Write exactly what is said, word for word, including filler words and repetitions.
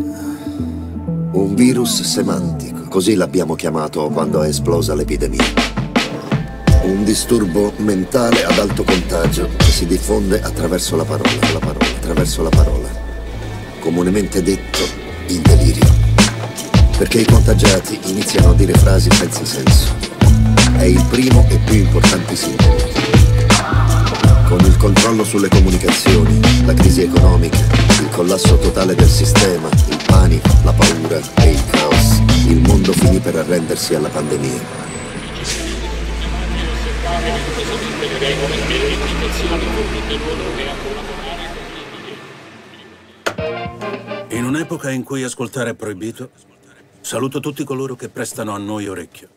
Un virus semantico, così l'abbiamo chiamato quando è esplosa l'epidemia. Un disturbo mentale ad alto contagio che si diffonde attraverso la parola, la parola, attraverso la parola. Comunemente detto, il delirio. Perché i contagiati iniziano a dire frasi senza senso. È il primo e più importante sintomo. Con il controllo sulle comunicazioni, la crisi economica, il collasso totale del sistema, il panico, la paura e il caos, il mondo finì per arrendersi alla pandemia. In un'epoca in cui ascoltare è proibito, saluto tutti coloro che prestano a noi orecchio.